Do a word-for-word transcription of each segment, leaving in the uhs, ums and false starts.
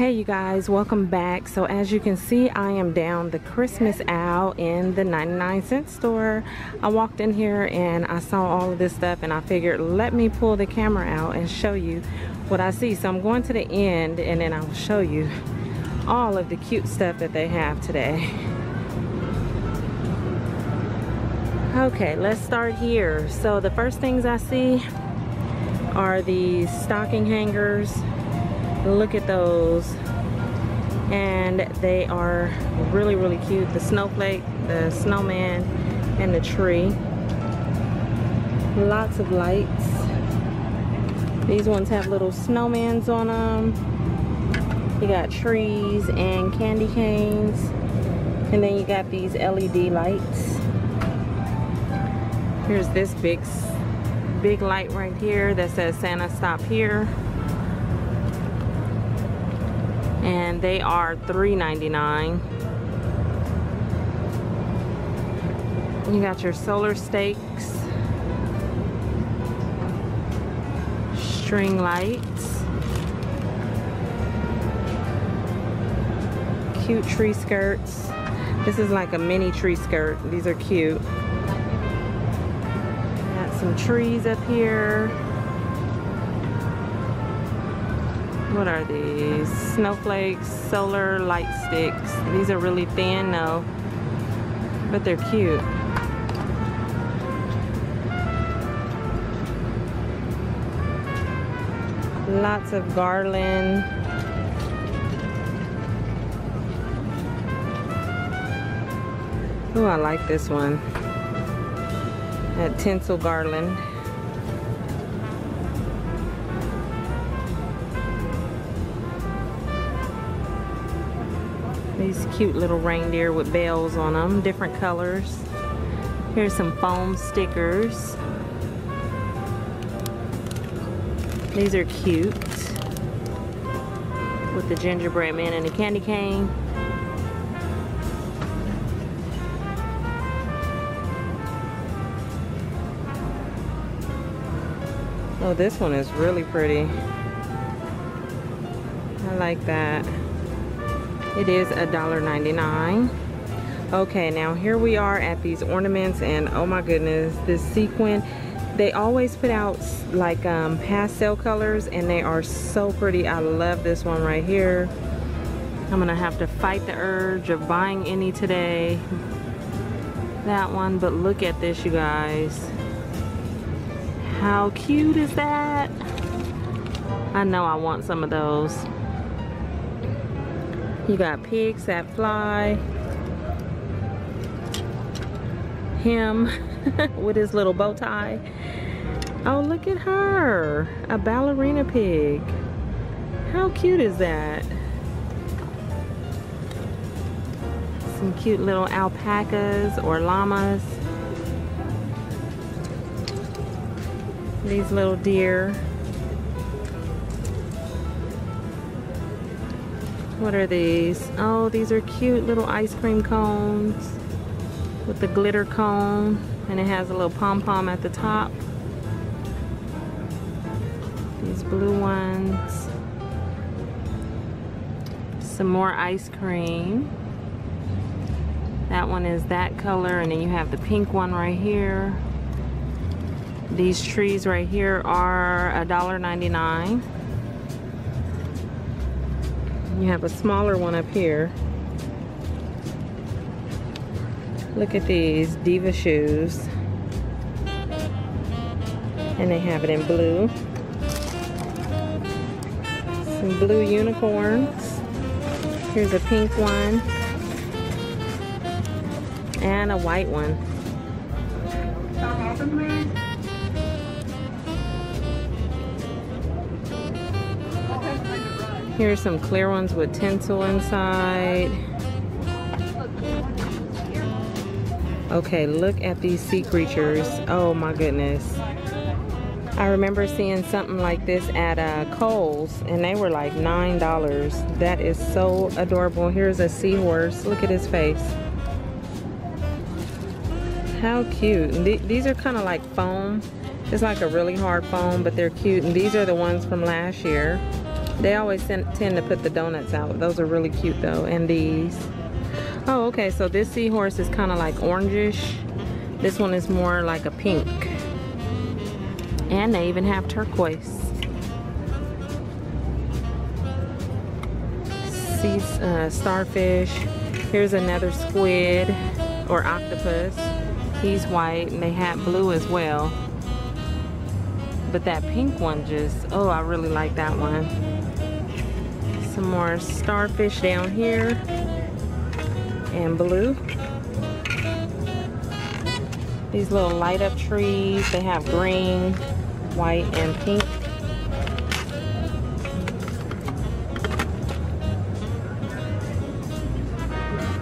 Hey you guys, welcome back. So as you can see, I am down the Christmas aisle in the ninety-nine cent store. I walked in here and I saw all of this stuff and I figured, let me pull the camera out and show you what I see. So I'm going to the end and then I will show you all of the cute stuff that they have today. Okay, let's start here. So the first things I see are these stocking hangers. Look at those, and they are really really cute. The snowflake, the snowman, and the tree. Lots of lights. These ones have little snowmans on them. You got trees and candy canes, and then you got these L E D lights. Here's this big big light right here that says Santa Stop Here. And they are three ninety-nine. You got your solar stakes, string lights, cute tree skirts. This is like a mini tree skirt. These are cute. Got some trees up here. What are these? Snowflakes, solar light sticks. These are really thin though, but they're cute. Lots of garland. Oh, I like this one. That tinsel garland. These cute little reindeer with bells on them, different colors. Here's some foam stickers. These are cute with the gingerbread man and the candy cane. Oh, this one is really pretty. I like that. It is a dollar ninety-nine. Okay, now here we are at these ornaments, and oh my goodness, this sequin. They always put out like um, pastel colors and they are so pretty. I love this one right here. I'm gonna have to fight the urge of buying any today. That one, but look at this, you guys. How cute is that? I know I want some of those. You got pigs that fly. Him with his little bow tie. Oh, look at her. A ballerina pig. How cute is that? Some cute little alpacas or llamas. These little deer. What are these? Oh, these are cute little ice cream cones with the glitter cone, and it has a little pom-pom at the top. These blue ones. Some more ice cream. That one is that color, and then you have the pink one right here. These trees right here are a dollar ninety-nine. You have a smaller one up here. Look at these Diva shoes. And they have it in blue. Some blue unicorns. Here's a pink one. And a white one. Here's some clear ones with tinsel inside. Okay, look at these sea creatures. Oh my goodness. I remember seeing something like this at uh, Kohl's, and they were like nine dollars. That is so adorable. Here's a seahorse. Look at his face. How cute. Th these are kind of like foam. It's like a really hard foam, but they're cute. And these are the ones from last year. They always tend to put the donuts out. Those are really cute though. And these. Oh, okay, so this seahorse is kind of like orangish. This one is more like a pink. And they even have turquoise. Sea uh, starfish. Here's another squid or octopus. He's white, and they had blue as well. But that pink one just, oh, I really like that one. Some more starfish down here. And blue. These little light up trees, they have green, white, and pink.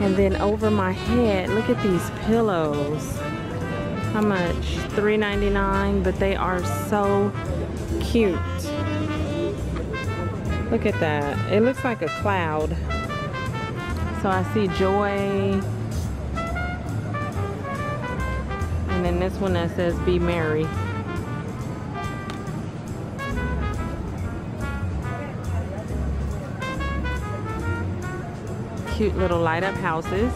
And then over my head, look at these pillows. How much? three ninety-nine, but they are so cute. Look at that. It looks like a cloud. So I see joy. And then this one that says be merry. Cute little light up houses.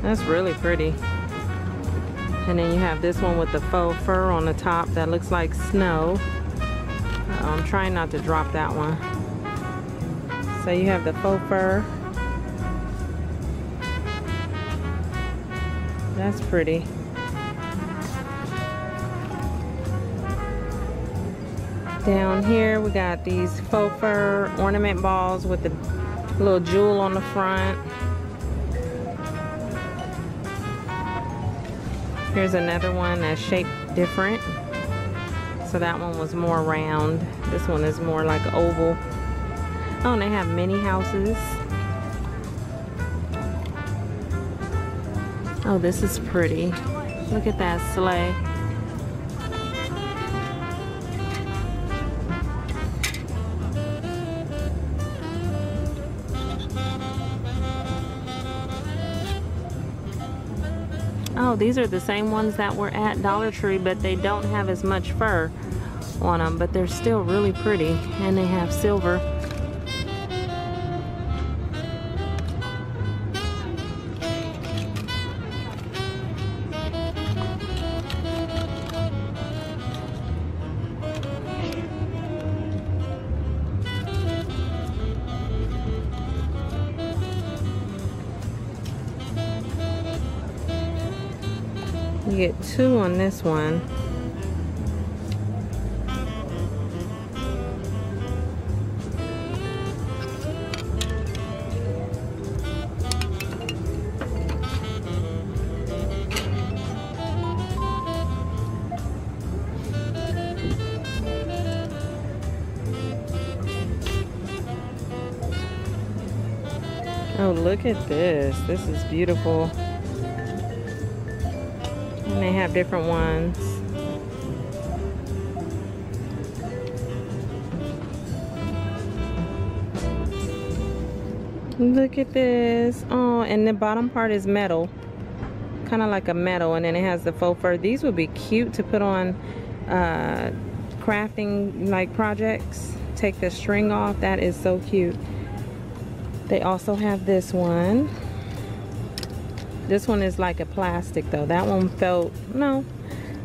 That's really pretty. And then you have this one with the faux fur on the top that looks like snow. I'm trying not to drop that one. So you have the faux fur. That's pretty. Down here we got these faux fur ornament balls with the little jewel on the front. Here's another one that's shaped different. So that one was more round. This one is more like oval. Oh, and they have mini houses. Oh, this is pretty. Look at that sleigh. Oh, these are the same ones that were at Dollar Tree, but they don't have as much fur on them, but they're still really pretty, and they have silver. You get two on this one. Oh, look at this. This is beautiful. And they have different ones. Look at this. Oh, and the bottom part is metal. Kind of like a metal, and then it has the faux fur. These would be cute to put on uh, crafting like projects. Take the string off. That is so cute. They also have this one. This one is like a plastic though. That one felt, no,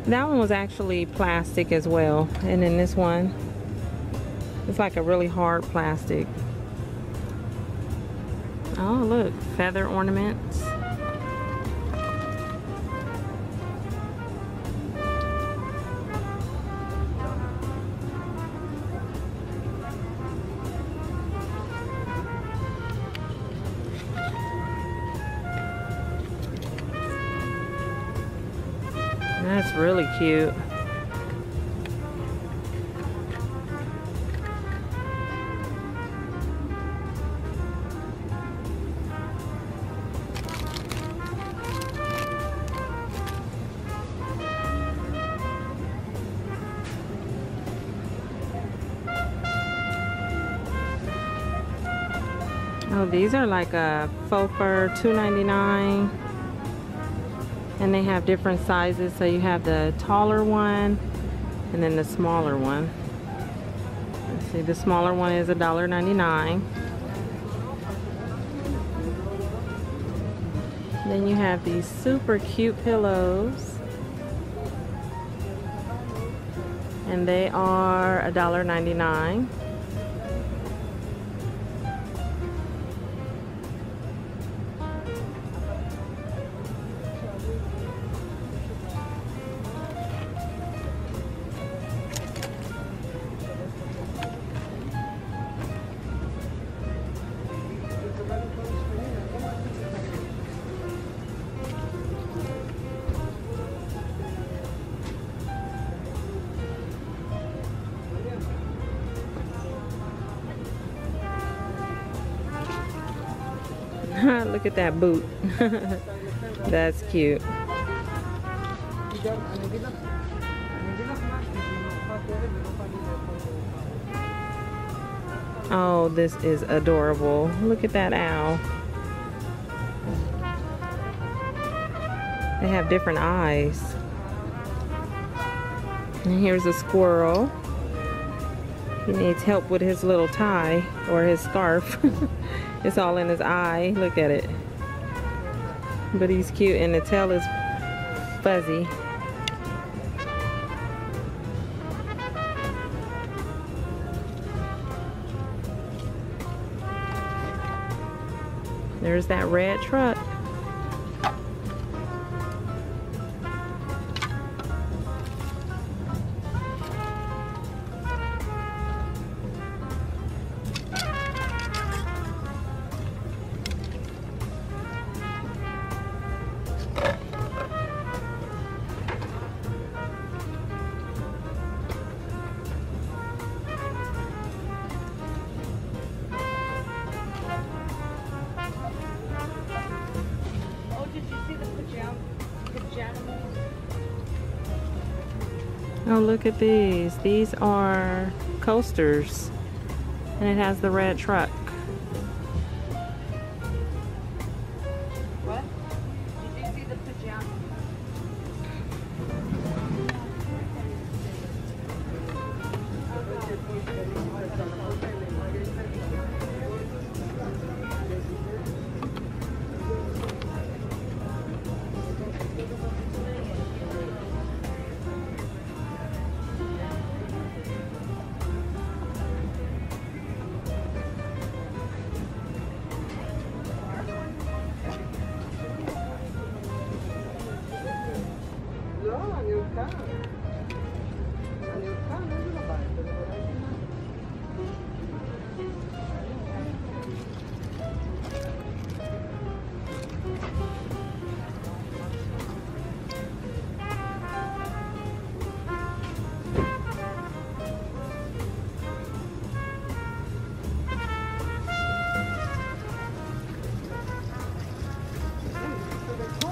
that one was actually plastic as well. And then this one, it's like a really hard plastic. Oh, look, feather ornaments. That's really cute. Oh, these are like a faux fur, two ninety-nine. and they have different sizes. So you have the taller one and then the smaller one. Let's see, the smaller one is a dollar ninety-nine. Then you have these super cute pillows, and they are a dollar ninety-nine. Look at that boot. That's cute. Oh, this is adorable. Look at that owl. They have different eyes. And here's a squirrel. He needs help with his little tie or his scarf. It's all in his eye. Look at it. But he's cute, and the tail is fuzzy. There's that red truck. Oh, look at these. These are coasters, and it has the red truck. What? Did you see the pajamas?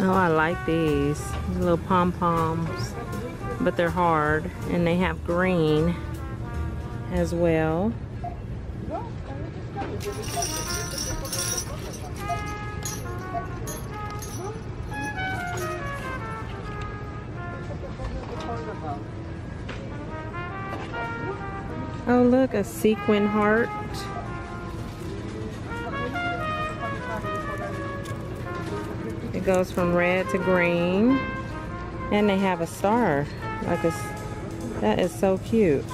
Oh, I like these little pom-poms, but they're hard, and they have green as well. Oh, look, a sequin heart. It goes from red to green, and they have a star. Like a, that is so cute.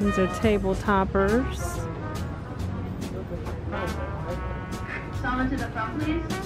These are table toppers. Someone to the front, please.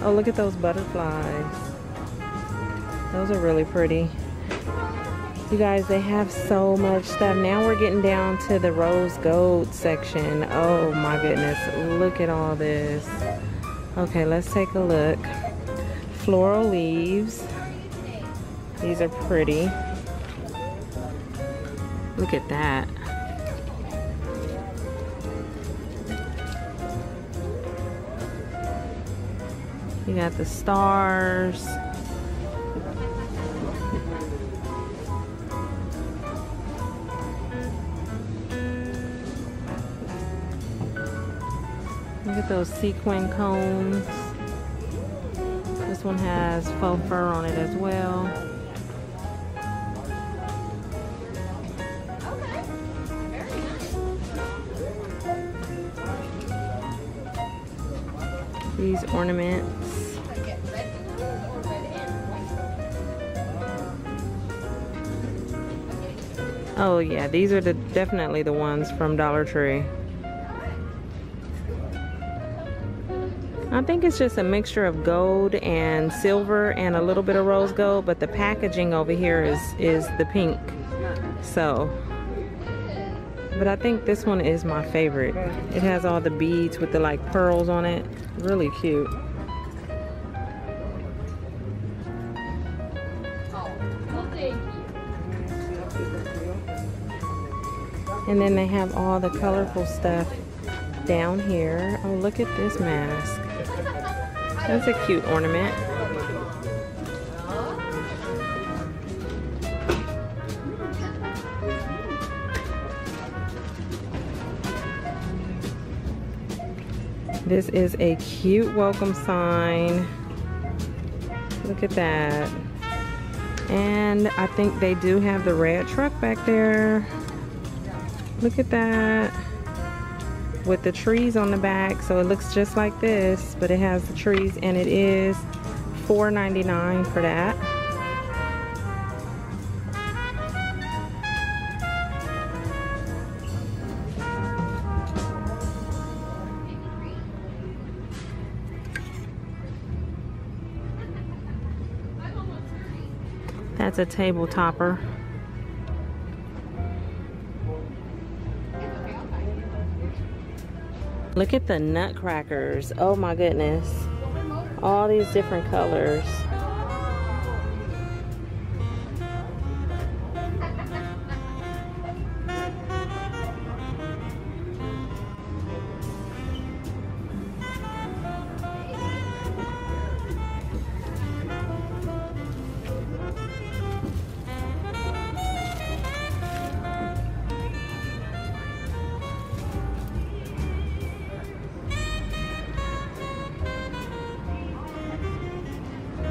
Oh, look at those butterflies. Those are really pretty. You guys, they have so much stuff. Now we're getting down to the rose gold section. Oh my goodness, look at all this. Okay, let's take a look. Floral leaves. These are pretty. Look at that. You got the stars. Look at those sequin cones. This one has faux fur on it as well. Okay. Very nice. These ornaments. Oh yeah, these are the definitely the ones from Dollar Tree. I think it's just a mixture of gold and silver and a little bit of rose gold, but the packaging over here is is the pink. So, but I think this one is my favorite. It has all the beads with the like pearls on it. Really cute. And then they have all the colorful stuff down here. Oh, look at this mask. That's a cute ornament. This is a cute welcome sign. Look at that. And I think they do have the red truck back there. Look at that. With the trees on the back, so it looks just like this, but it has the trees, and it is four ninety-nine for that. That's a table topper. Look at the nutcrackers. Oh my goodness. All these different colors.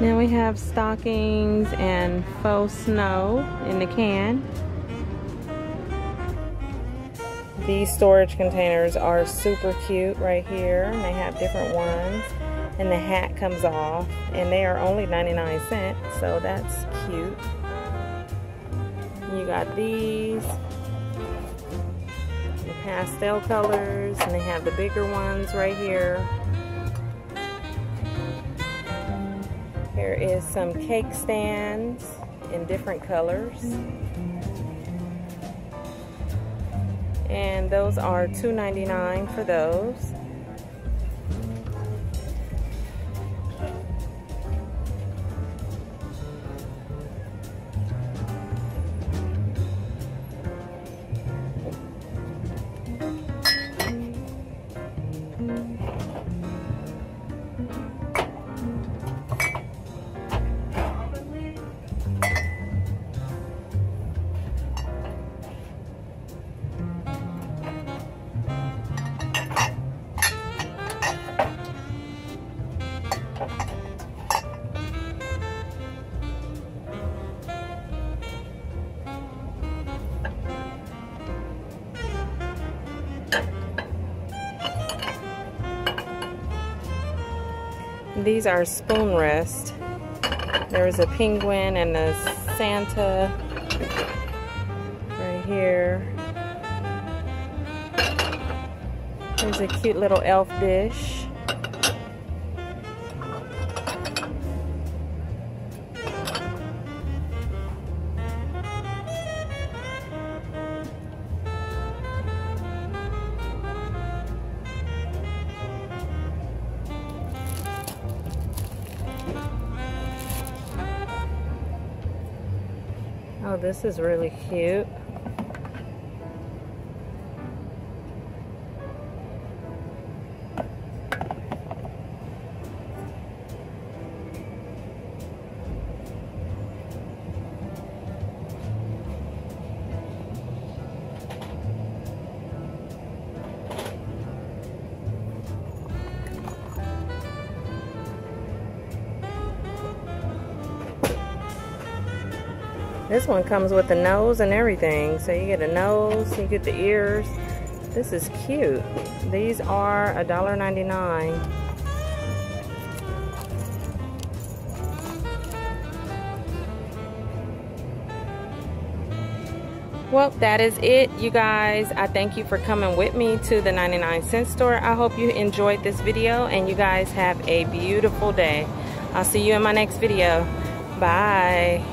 Now we have stockings and faux snow in the can. These storage containers are super cute right here. And they have different ones. And the hat comes off. And they are only ninety-nine cents, so that's cute. You got these. The pastel colors. And they have the bigger ones right here. There is some cake stands in different colors. And those are two ninety-nine for those. These are spoon rest. There is a penguin and a Santa right here. There's a cute little elf dish. Oh, this is really cute. This one comes with a nose and everything. So you get a nose, you get the ears. This is cute. These are a dollar ninety-nine. Well, that is it, you guys. I thank you for coming with me to the ninety-nine cent store. I hope you enjoyed this video, and you guys have a beautiful day. I'll see you in my next video. Bye.